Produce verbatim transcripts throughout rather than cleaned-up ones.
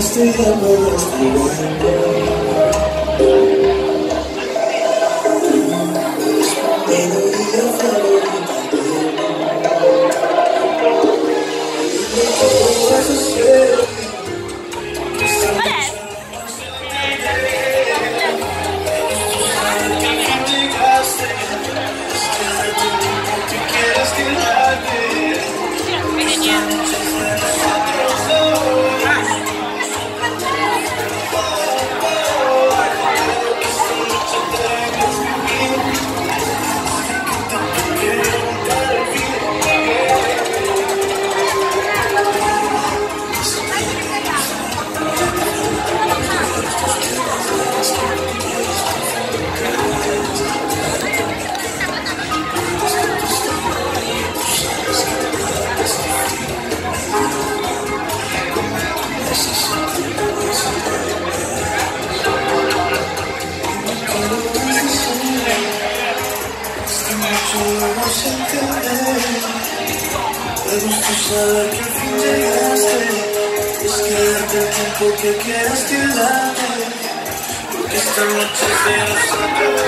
best of them will look like one day. They know you're floating back in. Oh, I just feel porque quieres que la vea, porque esta noche se nos acaba.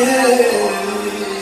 Yeah.